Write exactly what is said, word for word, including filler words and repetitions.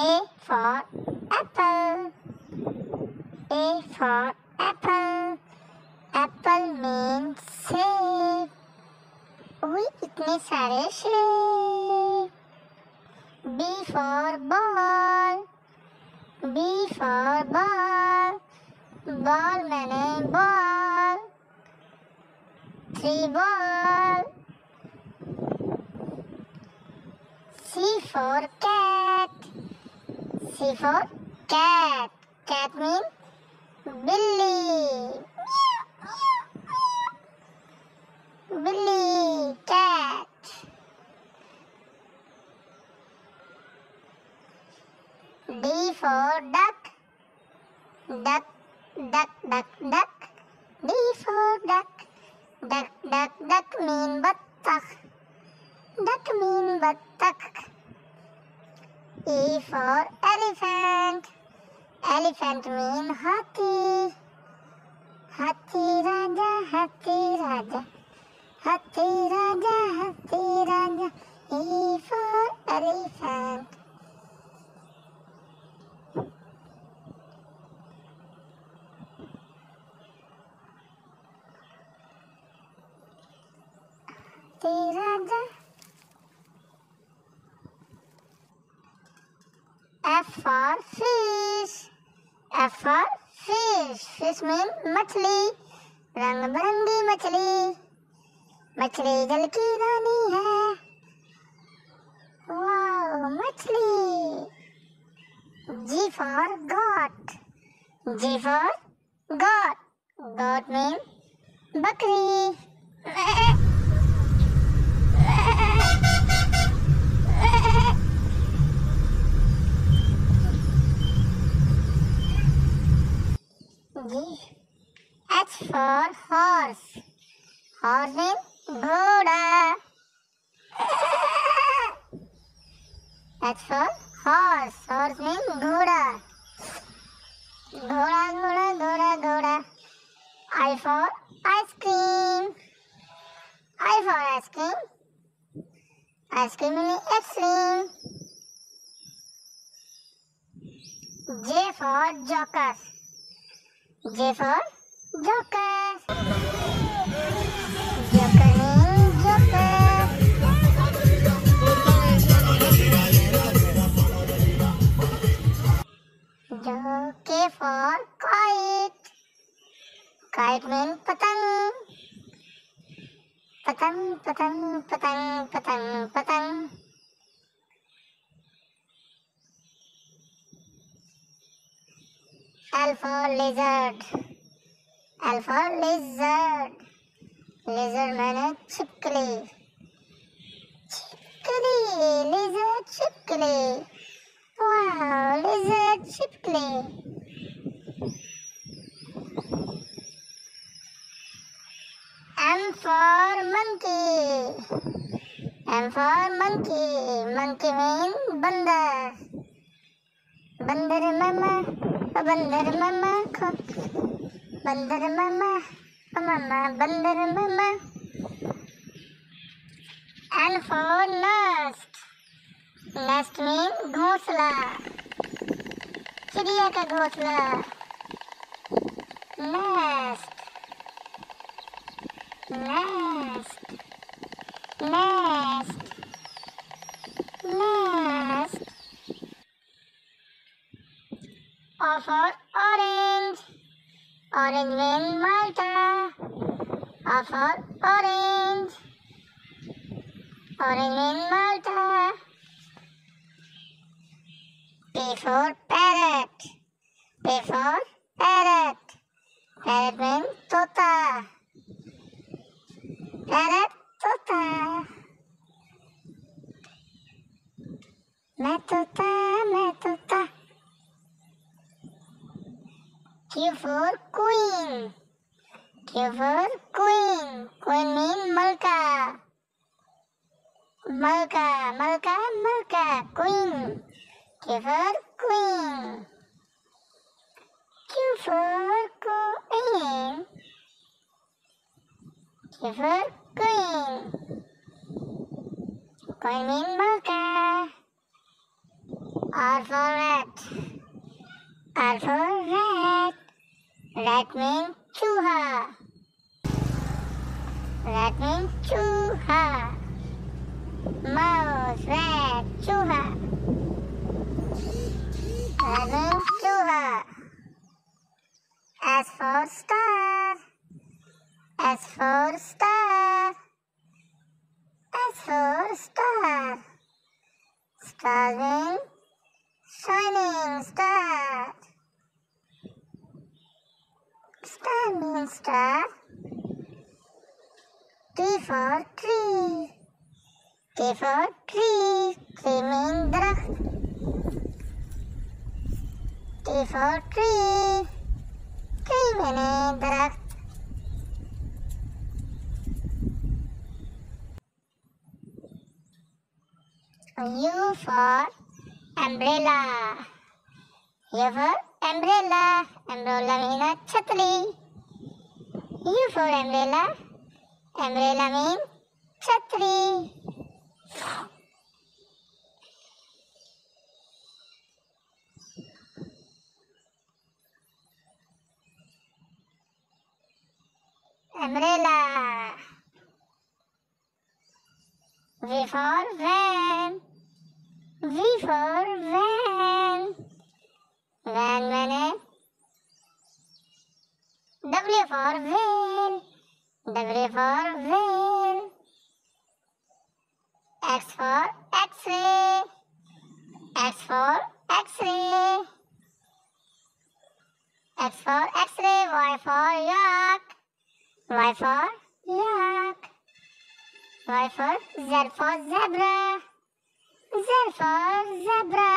A for apple. A for apple. Apple means सेब. वही इतने सारे सेब. B for ball. B for ball. Ball मैंने ball. Three ball. C for cat. C for cat. Cat means Billy. Billy cat. D for duck. Duck, duck, duck, duck. D for duck. Duck, duck, duck mean battak. Duck mean battak. E for elephant. Elephant mean hati. Hati raja, hati raja. Hati raja, hati raja. E for elephant. Hati raja. F for fish. F for fish. Fish means मछली. रंग बिरंगी मछली. मछली जल की रानी है. वाह मछली. G for goat. G for goat. Goat means बकरी. H for horse. Horse means घोड़ा. H for horse. Horse means घोड़ा. घोड़ा घोड़ा घोड़ा घोड़ा. I for ice cream. I for ice cream. Ice cream means ice cream. J for joker. J for joker. Joker means joker. J for kite. Kite means patang. Patang, patang, patang, patang, patang. L for lizard. L for lizard. Lizard मैंने छिपकली. छिपकली, lizard छिपकली. Wow, lizard छिपकली. M for monkey. M for monkey. Monkey means बंदर. बंदर मामा. Bandar mama, bandar mama, mama, bandar mama. And for nest, nest means घोंसला. चिड़िया का घोंसला. Nest, nest, nest, nest. O for orange. Orange means Malta. O for orange. Orange means Malta. P for parrot. P for parrot. Parrot means Tota. Parrot Tota. मैं तोता मैं तोता. Q for queen. Q for queen. Queen means Malka. Malka, Malka, Malka. Queen. Q for queen. Q for queen. Q for queen. Queen means Malka. R for rat. R for rat. Rat means chuha. Rat means chuha. Mouse, rat, chuha. Rat means chuha. S for star. S for star. S for star. Star means shining star. Star means star. T for tree. T for tree. Tree means drakht. T for tree. Tree means drakht. U for umbrella. U for umbrella. Umbrella means chhatri. U for umbrella. Umbrella means chhatri. Umbrella. V for van. V for van. Van means W for whale. W for whale. X for X-ray. X for X-ray. X for X-ray. Y for yak. Y for yak. Y for Z for zebra. Z for zebra.